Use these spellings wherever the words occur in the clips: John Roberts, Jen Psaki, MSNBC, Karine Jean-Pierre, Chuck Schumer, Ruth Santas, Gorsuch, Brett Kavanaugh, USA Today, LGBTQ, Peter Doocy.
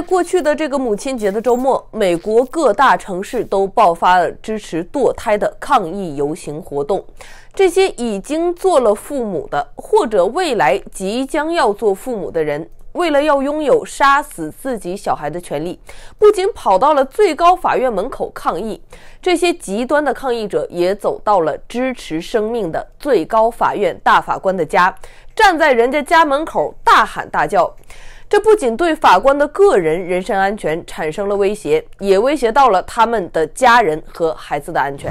在过去的这个母亲节的周末，美国各大城市都爆发了支持堕胎的抗议游行活动。这些已经做了父母的，或者未来即将要做父母的人，为了要拥有杀死自己小孩的权利，不仅跑到了最高法院门口抗议，这些极端的抗议者也走到了支持生命的最高法院大法官的家，站在人家家门口大喊大叫。这不仅对法官的个人身安全产生了威胁，也威胁到了他们的家人和孩子的安全。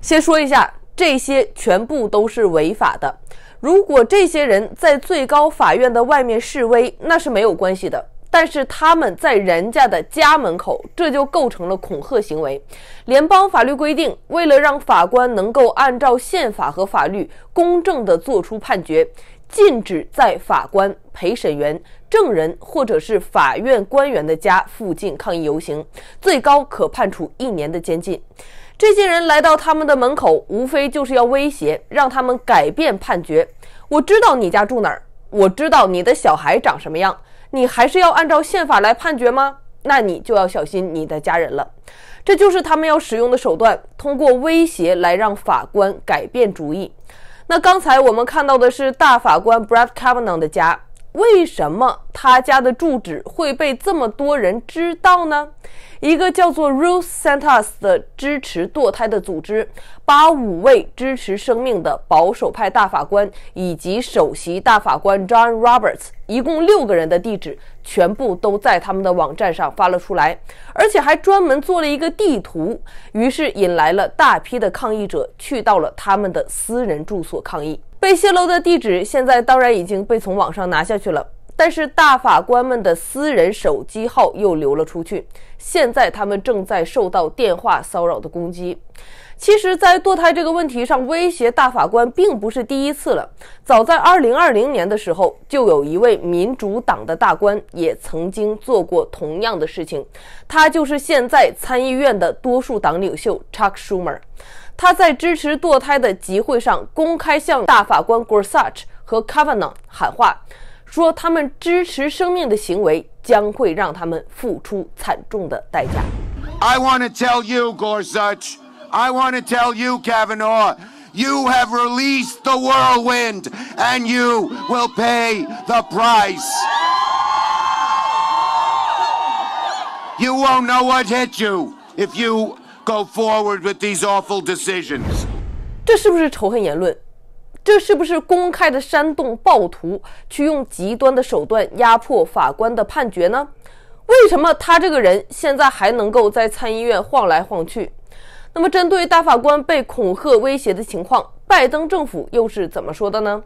先说一下，这些全部都是违法的。如果这些人在最高法院的外面示威，那是没有关系的。但是他们在人家的家门口，这就构成了恐吓行为。联邦法律规定，为了让法官能够按照宪法和法律公正地做出判决，禁止在法官、陪审员、证人或者是法院官员的家附近抗议游行，最高可判处1年的监禁。这些人来到他们的门口，无非就是要威胁，让他们改变判决。我知道你家住哪儿，我知道你的小孩长什么样，你还是要按照宪法来判决吗？那你就要小心你的家人了。这就是他们要使用的手段，通过威胁来让法官改变主意。那刚才我们看到的是大法官 Brett Kavanaugh 的家，为什么他家的住址会被这么多人知道呢？一个叫做 Ruth Santas 的支持堕胎的组织，把5位支持生命的保守派大法官以及首席大法官 John Roberts， 一共6个人的地址全部都在他们的网站上发了出来，而且还专门做了一个地图，于是引来了大批的抗议者去到了他们的私人住所抗议。被泄露的地址现在当然已经被从网上拿下去了，但是大法官们的私人手机号又流了出去，现在他们正在受到电话骚扰的攻击。其实在堕胎这个问题上，威胁大法官并不是第一次了，早在2020年的时候，就有一位民主党的大官也曾经做过同样的事情，他就是现在参议院的多数党领袖 Chuck Schumer。他在支持堕胎的集会上公开向大法官 Gorsuch 和 Kavanaugh 喊话，说他们支持生命的行为将会让他们付出惨重的代价。I want to tell you, Gorsuch. I want to tell you, Kavanaugh. You have released the whirlwind, and you will pay the price. You won't know what hit you if you.Go forward with these awful decisions. 这是不是仇恨言论？这是不是公开的煽动暴徒去用极端的手段压迫法官的判决呢？为什么他这个人现在还能够在参议院晃来晃去？那么针对大法官被恐吓威胁的情况，拜登政府又是怎么说的呢？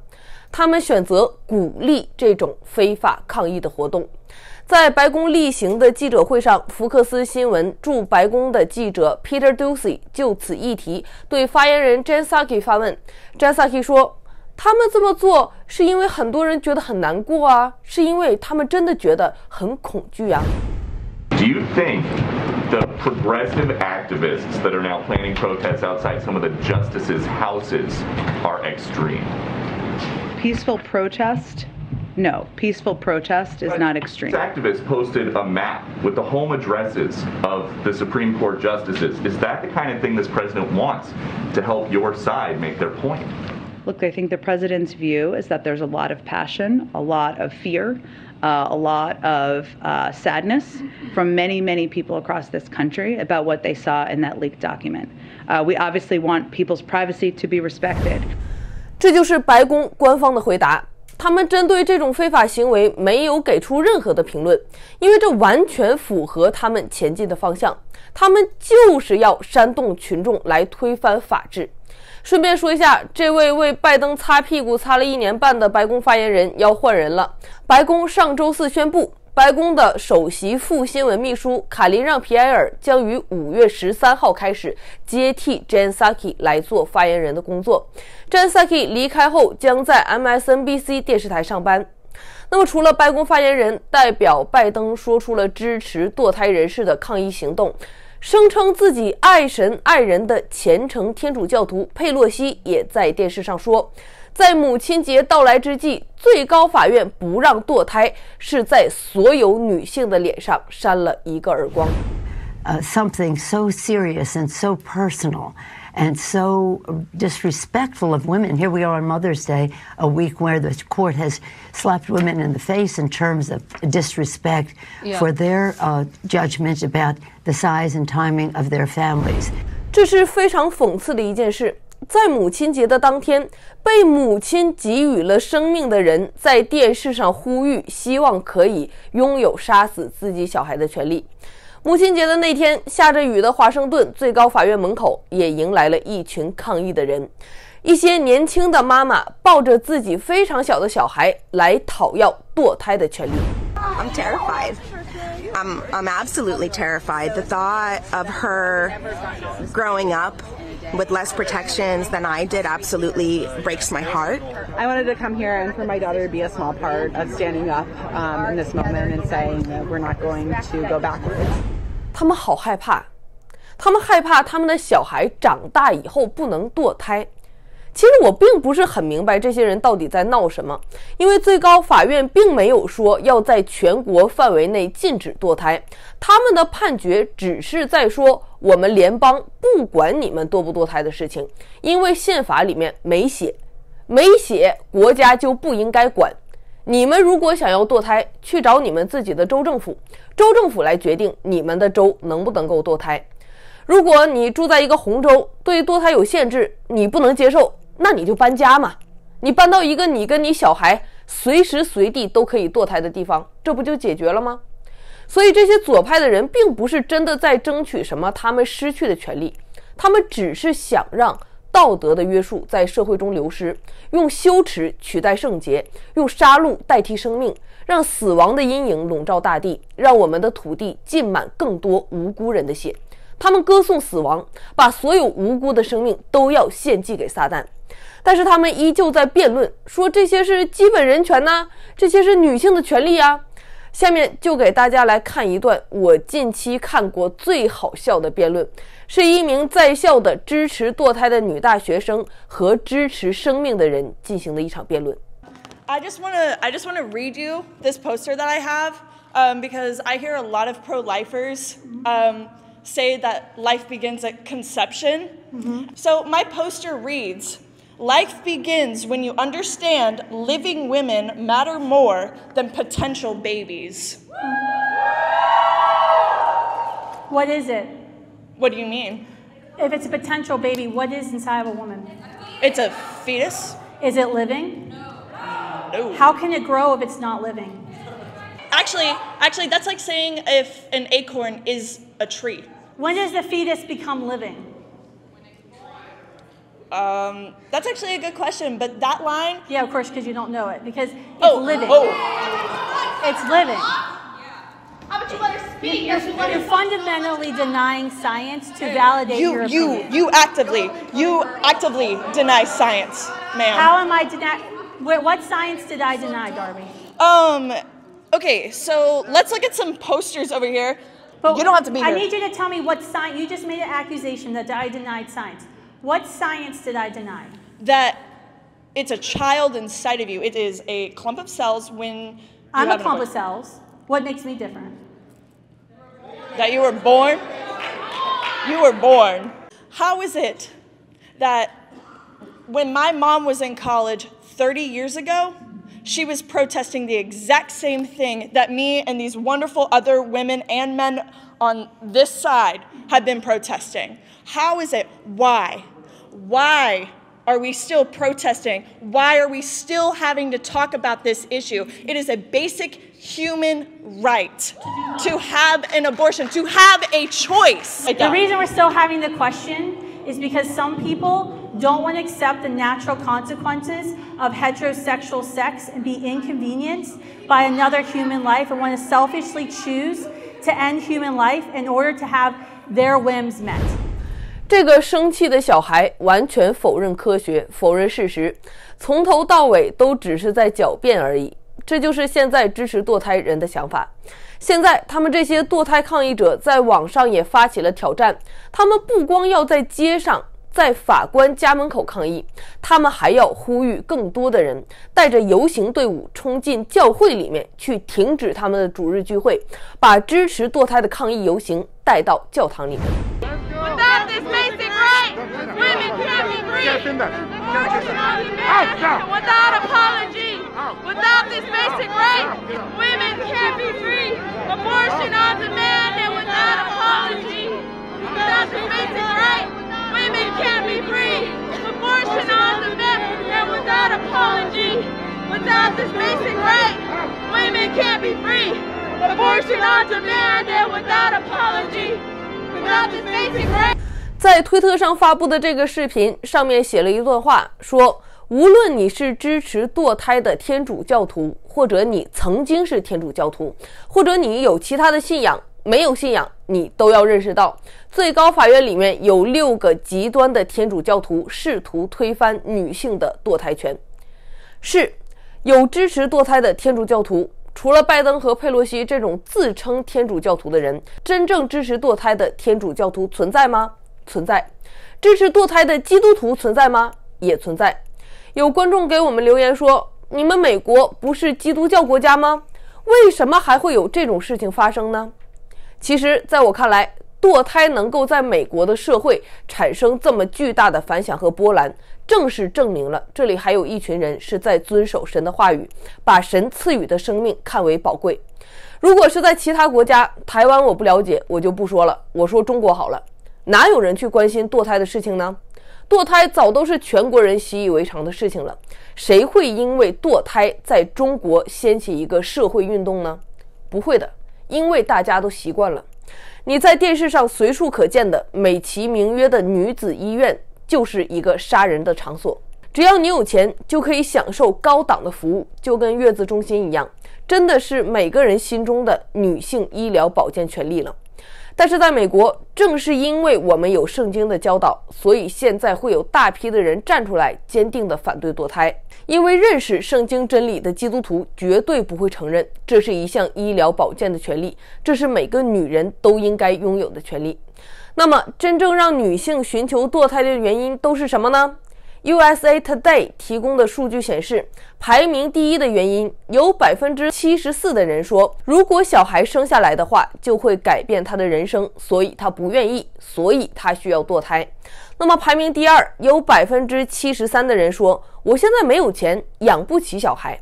他们选择鼓励这种非法抗议的活动。在白宫例行的记者会上，福克斯新闻驻白宫的记者 Peter Doocy 就此议题对发言人 Jen Psaki 发问。Jen Psaki 说，他们这么做是因为很多人觉得很难过啊，是因为他们真的觉得很恐惧啊。Do you think the progressive activists that are now planning protests outside some of the justices' houses are extreme? Peaceful protest?No, peaceful protest is not extreme. Activists posted a map with the home addresses of the Supreme Court justices. Is that the kind of thing this president wants to help your side make their point? Look, I think the president's view is that there's a lot of passion, a lot of fear, a lot of sadness from many, many people across this country about what they saw in that leaked document. We obviously want people's privacy to be respected. 这就是白宫官方的回答。他们针对这种非法行为没有给出任何的评论，因为这完全符合他们前进的方向，他们就是要煽动群众来推翻法治。顺便说一下，这位为拜登擦屁股擦了1年半的白宫发言人要换人了。白宫上周4宣布，白宫的首席副新闻秘书卡琳让皮埃尔将于5月13号开始接替 Jen Psaki 来做发言人的工作。Jen Psaki 离开后将在 MSNBC 电视台上班。那么，除了白宫发言人代表拜登说出了支持堕胎人士的抗议行动，声称自己爱神爱人的虔诚天主教徒佩洛西也在电视上说，在母亲节到来之际，最高法院不让堕胎，是在所有女性的脸上扇了一个耳光。Something so serious and so personal and so disrespectful of women. Here we are on Mother's Day, a week where the court has slapped women in the face in terms of disrespect for their judgment about the size and timing of their families. 这是非常讽刺的一件事。在母亲节的当天，被母亲给予了生命的人在电视上呼吁，希望可以拥有杀死自己小孩的权利。母亲节的那天，下着雨的华盛顿最高法院门口也迎来了一群抗议的人。一些年轻的妈妈抱着自己非常小的小孩来讨要堕胎的权利。I'm terrified. I'm absolutely terrified. The thought of her growing up with less protections than I did absolutely breaks my heart. I wanted to come here and for my daughter to be a small part of standing up in this moment and saying that we're not going to go backwards. 他们好害怕，他们害怕他们的小孩长大以后不能堕胎。其实我并不是很明白这些人到底在闹什么，因为最高法院并没有说要在全国范围内禁止堕胎，他们的判决只是在说我们联邦不管你们堕不堕胎的事情，因为宪法里面没写国家就不应该管，你们如果想要堕胎，去找你们自己的州政府，州政府来决定你们的州能不能够堕胎。如果你住在一个红州，对堕胎有限制，你不能接受，那你就搬家嘛，你搬到一个你跟你小孩随时随地都可以堕胎的地方，这不就解决了吗？所以这些左派的人并不是真的在争取什么他们失去的权利，他们只是想让道德的约束在社会中流失，用羞耻取代圣洁，用杀戮代替生命，让死亡的阴影笼罩大地，让我们的土地浸满更多无辜人的血。他们歌颂死亡，把所有无辜的生命都要献祭给撒旦，但是他们依旧在辩论，说这些是基本人权呐，这些是女性的权利啊。下面就给大家来看一段我近期看过最好笑的辩论，是一名在校的支持堕胎的女大学生和支持生命的人进行的一场辩论。I just want to read you this poster that I have, because I hear a lot of pro-lifers say that life begins at conception. Mm-hmm. So my poster reads, life begins when you understand living women matter more than potential babies. Mm-hmm. What is it? What do you mean? If it's a potential baby, what is inside of a woman? It's a fetus. Is it living? No. How can it grow if it's not living? Actually, that's like saying if an acorn is a tree. When does the fetus become living? That's actually a good question, but that line... Yeah, of course, because you don't know it, because it's living. Oh. It's living. How would you let her speak? You're fundamentally denying science to validate your opinion. You actively deny science, ma'am. How am I denying... What science did I deny, Darby? Okay, so let's look at some posters over here. But you don't have to be here. I need you to tell me what science... You just made an accusation that I denied science. What science did I deny? That it's a child inside of you. It is a clump of cells when... I'm a clump of cells. What makes me different? That you were born? You were born. How is it that when my mom was in college 30 years ago, she was protesting the exact same thing that me and these wonderful other women and men on this side have been protesting? How is it? Why? Why are we still protesting? Why are we still having to talk about this issue? It is a basic human right to have an abortion, to have a choice. The reason we're still having the question is because some people don't want to accept the natural consequences of heterosexual sex and be inconvenienced by another human life, and want to selfishly choose to end human life in order to have their whims met. 这个生气的小孩完全否认科学，否认事实，从头到尾都只是在狡辩而已。这就是现在支持堕胎人的想法。现在他们这些堕胎抗议者在网上也发起了挑战，他们不光要在街上、在法官家门口抗议，他们还要呼吁更多的人带着游行队伍冲进教会里面去停止他们的主日聚会，把支持堕胎的抗议游行带到教堂里面。Women can't be free. Abortion on demand and without apology. Without this basic right, women can't be free. Abortion on demand and without apology. Without this basic right. 在推特上发布的这个视频上面写了一段话，说无论你是支持堕胎的天主教徒，或者你曾经是天主教徒，或者你有其他的信仰，没有信仰，你都要认识到，最高法院里面有6个极端的天主教徒试图推翻女性的堕胎权。是有支持堕胎的天主教徒，除了拜登和佩洛西这种自称天主教徒的人，真正支持堕胎的天主教徒存在吗？存在。支持堕胎的基督徒存在吗？也存在。有观众给我们留言说，你们美国不是基督教国家吗？为什么还会有这种事情发生呢？其实在我看来，堕胎能够在美国的社会产生这么巨大的反响和波澜，正是证明了这里还有一群人是在遵守神的话语，把神赐予的生命看为宝贵。如果是在其他国家，台湾我不了解，我就不说了，我说中国好了，哪有人去关心堕胎的事情呢？堕胎早都是全国人习以为常的事情了，谁会因为堕胎在中国掀起一个社会运动呢？不会的，因为大家都习惯了。你在电视上随处可见的美其名曰的女子医院，就是一个杀人的场所。只要你有钱，就可以享受高档的服务，就跟月子中心一样，真的是每个人心中的女性医疗保健权利了。但是在美国，正是因为我们有圣经的教导，所以现在会有大批的人站出来坚定地反对堕胎，因为认识圣经真理的基督徒绝对不会承认这是一项医疗保健的权利，这是每个女人都应该拥有的权利。那么真正让女性寻求堕胎的原因都是什么呢？ USA Today 提供的数据显示，排名第一的原因有 74% 的人说，如果小孩生下来的话就会改变他的人生，所以他不愿意，所以他需要堕胎。那么排名第二，有 73% 的人说，我现在没有钱，养不起小孩。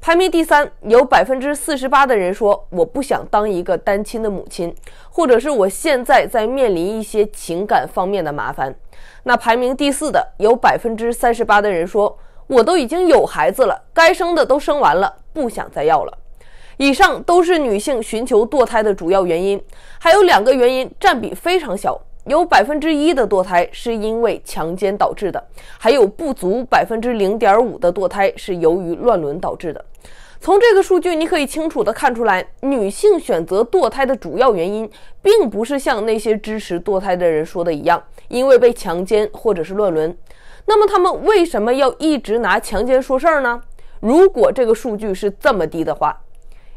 排名第三，有 48% 的人说，我不想当一个单亲的母亲，或者是我现在在面临一些情感方面的麻烦。那排名第四的有 38% 的人说，我都已经有孩子了，该生的都生完了，不想再要了。以上都是女性寻求堕胎的主要原因，还有2个原因占比非常小，有 1% 的堕胎是因为强奸导致的，还有不足 0.5% 的堕胎是由于乱伦导致的。从这个数据你可以清楚地看出来，女性选择堕胎的主要原因并不是像那些支持堕胎的人说的一样，因为被强奸或者是乱伦。那么他们为什么要一直拿强奸说事儿呢？如果这个数据是这么低的话，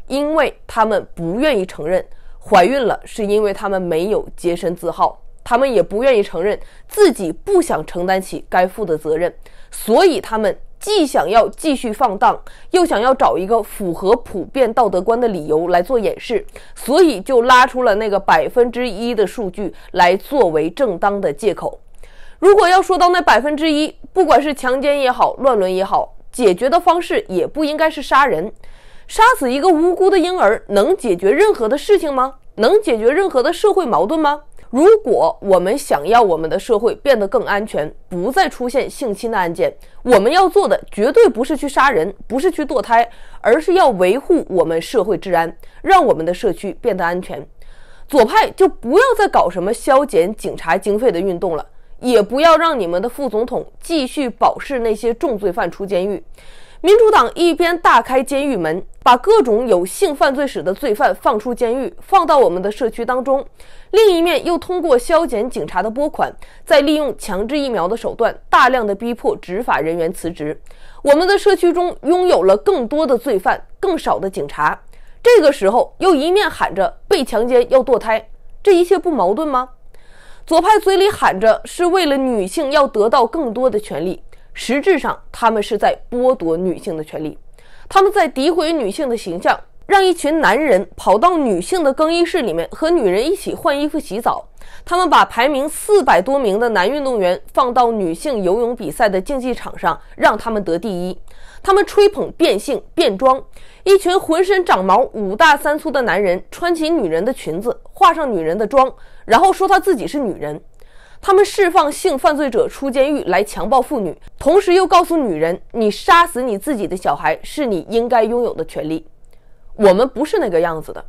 因为他们不愿意承认怀孕了，是因为他们没有洁身自好，他们也不愿意承认自己不想承担起该负的责任，所以他们既想要继续放荡，又想要找一个符合普遍道德观的理由来做掩饰，所以就拉出了那个 1% 的数据来作为正当的借口。如果要说到那 1%， 不管是强奸也好，乱伦也好，解决的方式也不应该是杀人。杀死一个无辜的婴儿能解决任何的事情吗？能解决任何的社会矛盾吗？如果我们想要我们的社会变得更安全，不再出现性侵的案件，我们要做的绝对不是去杀人，不是去堕胎，而是要维护我们社会治安，让我们的社区变得安全。左派就不要再搞什么削减警察经费的运动了，也不要让你们的副总统继续保释那些重罪犯出监狱。民主党一边大开监狱门，把各种有性犯罪史的罪犯放出监狱，放到我们的社区当中；另一面又通过削减警察的拨款，再利用强制疫苗的手段，大量的逼迫执法人员辞职。我们的社区中拥有了更多的罪犯，更少的警察。这个时候又一面喊着被强奸要堕胎，这一切不矛盾吗？左派嘴里喊着是为了女性要得到更多的权利，实质上他们是在剥夺女性的权利，他们在诋毁女性的形象，让一群男人跑到女性的更衣室里面和女人一起换衣服洗澡。他们把排名400多名的男运动员放到女性游泳比赛的竞技场上，让他们得第一。他们吹捧变性变装，一群浑身长毛5大3粗的男人穿起女人的裙子，化上女人的妆，然后说她自己是女人。他们释放性犯罪者出监狱来强暴妇女，同时又告诉女人，你杀死你自己的小孩是你应该拥有的权利。我们不是那个样子的，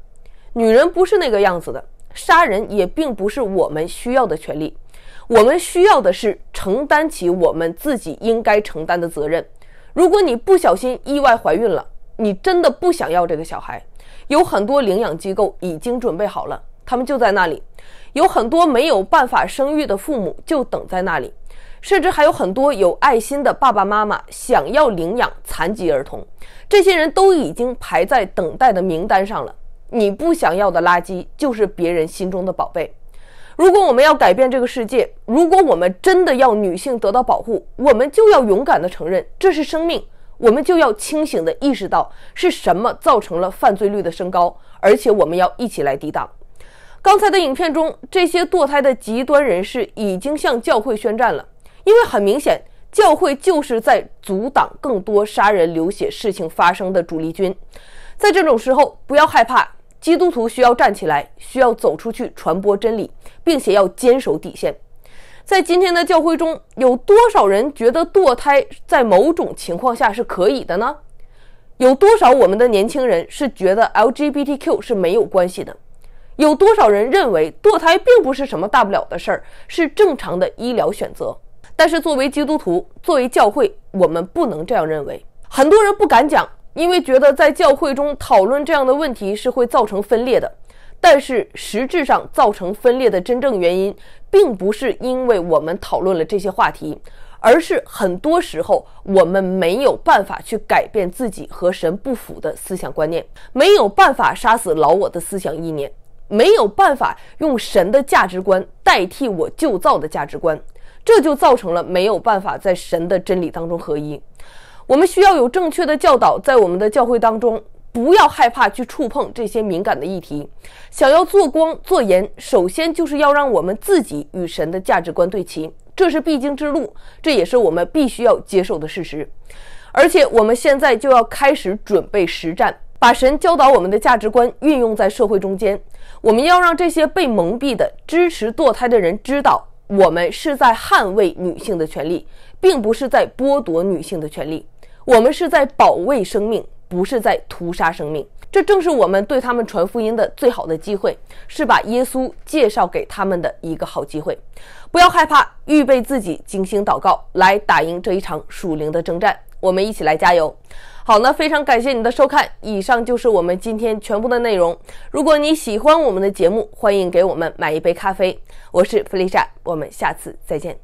女人不是那个样子的，杀人也并不是我们需要的权利。我们需要的是承担起我们自己应该承担的责任。如果你不小心意外怀孕了，你真的不想要这个小孩，有很多领养机构已经准备好了，他们就在那里。有很多没有办法生育的父母就等在那里，甚至还有很多有爱心的爸爸妈妈想要领养残疾儿童，这些人都已经排在等待的名单上了。你不想要的垃圾就是别人心中的宝贝。如果我们要改变这个世界，如果我们真的要女性得到保护，我们就要勇敢地承认这是生命，我们就要清醒地意识到是什么造成了犯罪率的升高，而且我们要一起来抵挡。刚才的影片中，这些堕胎的极端人士已经向教会宣战了，因为很明显，教会就是在阻挡更多杀人流血事情发生的主力军。在这种时候，不要害怕，基督徒需要站起来，需要走出去传播真理，并且要坚守底线。在今天的教会中，有多少人觉得堕胎在某种情况下是可以的呢？有多少我们的年轻人是觉得 LGBTQ 是没有关系的？有多少人认为堕胎并不是什么大不了的事儿，是正常的医疗选择？但是作为基督徒，作为教会，我们不能这样认为。很多人不敢讲，因为觉得在教会中讨论这样的问题是会造成分裂的，但是实质上造成分裂的真正原因，并不是因为我们讨论了这些话题，而是很多时候我们没有办法去改变自己和神不符的思想观念，没有办法杀死老我的思想意念，没有办法用神的价值观代替我旧造的价值观，这就造成了没有办法在神的真理当中合一。我们需要有正确的教导在我们的教会当中，不要害怕去触碰这些敏感的议题。想要做光做盐，首先就是要让我们自己与神的价值观对齐，这是必经之路，这也是我们必须要接受的事实。而且我们现在就要开始准备实战，把神教导我们的价值观运用在社会中间。我们要让这些被蒙蔽的支持堕胎的人知道，我们是在捍卫女性的权利，并不是在剥夺女性的权利。我们是在保卫生命，不是在屠杀生命。这正是我们对他们传福音的最好的机会，是把耶稣介绍给他们的一个好机会。不要害怕，预备自己，精心祷告，来打赢这一场属灵的征战。我们一起来加油。好，那非常感谢你的收看，以上就是我们今天全部的内容。如果你喜欢我们的节目，欢迎给我们买一杯咖啡。我是弗丽莎，我们下次再见。